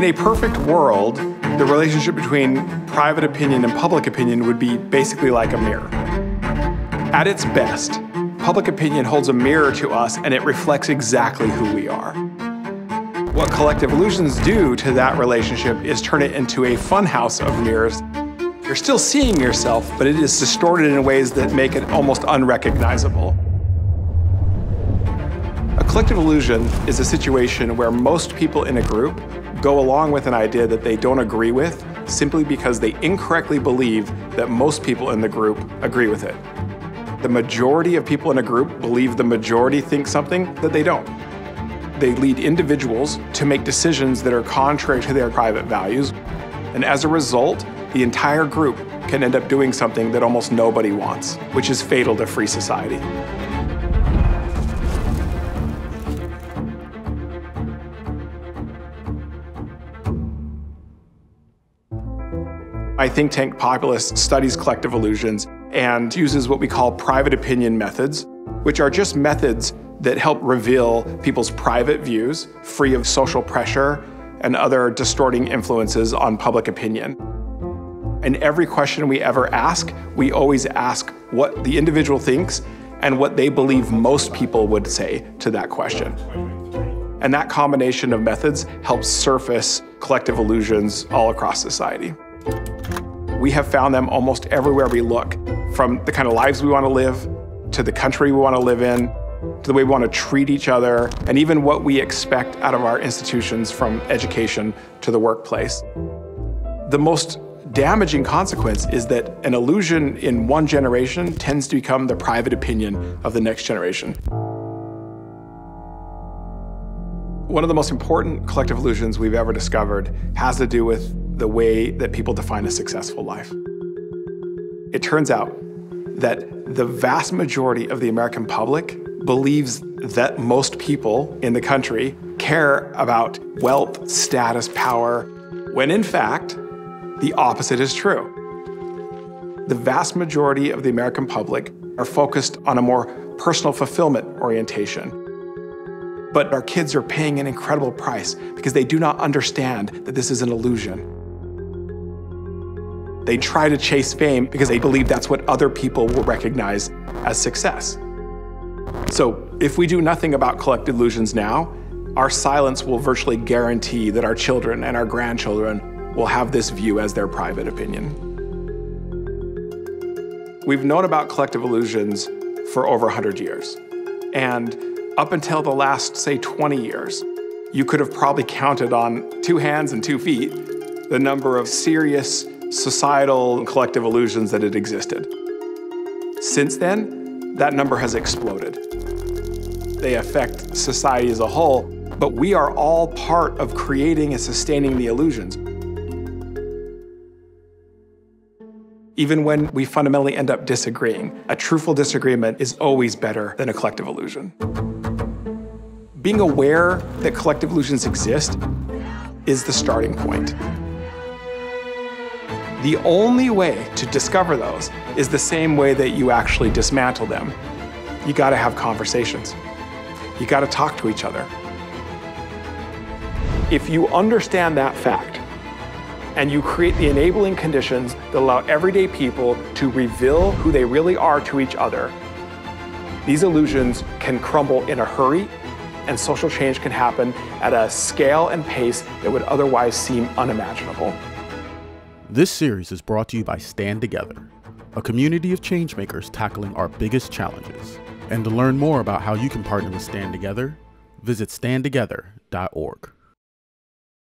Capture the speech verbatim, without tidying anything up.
In a perfect world, the relationship between private opinion and public opinion would be basically like a mirror. At its best, public opinion holds a mirror to us and it reflects exactly who we are. What collective illusions do to that relationship is turn it into a funhouse of mirrors. You're still seeing yourself, but it is distorted in ways that make it almost unrecognizable. A collective illusion is a situation where most people in a group go along with an idea that they don't agree with simply because they incorrectly believe that most people in the group agree with it. The majority of people in a group believe the majority think something that they don't. They lead individuals to make decisions that are contrary to their private values, and as a result, the entire group can end up doing something that almost nobody wants, which is fatal to free society. My think tank, Populace, studies collective illusions and uses what we call private opinion methods, which are just methods that help reveal people's private views, free of social pressure and other distorting influences on public opinion. In every question we ever ask, we always ask what the individual thinks and what they believe most people would say to that question. And that combination of methods helps surface collective illusions all across society. We have found them almost everywhere we look, from the kind of lives we want to live, to the country we want to live in, to the way we want to treat each other, and even what we expect out of our institutions, from education to the workplace. The most damaging consequence is that an illusion in one generation tends to become the private opinion of the next generation. One of the most important collective illusions we've ever discovered has to do with the way that people define a successful life. It turns out that the vast majority of the American public believes that most people in the country care about wealth, status, power, when in fact, the opposite is true. The vast majority of the American public are focused on a more personal fulfillment orientation. But our kids are paying an incredible price because they do not understand that this is an illusion. They try to chase fame because they believe that's what other people will recognize as success. So if we do nothing about collective illusions now, our silence will virtually guarantee that our children and our grandchildren will have this view as their private opinion. We've known about collective illusions for over one hundred years. And up until the last, say, twenty years, you could have probably counted on two hands and two feet the number of serious societal and collective illusions that had existed. Since then, that number has exploded. They affect society as a whole, but we are all part of creating and sustaining the illusions. Even when we fundamentally end up disagreeing, a truthful disagreement is always better than a collective illusion. Being aware that collective illusions exist is the starting point. The only way to discover those is the same way that you actually dismantle them. You gotta have conversations. You gotta talk to each other. If you understand that fact, and you create the enabling conditions that allow everyday people to reveal who they really are to each other, these illusions can crumble in a hurry, and social change can happen at a scale and pace that would otherwise seem unimaginable. This series is brought to you by Stand Together, a community of changemakers tackling our biggest challenges. And to learn more about how you can partner with Stand Together, visit stand together dot org.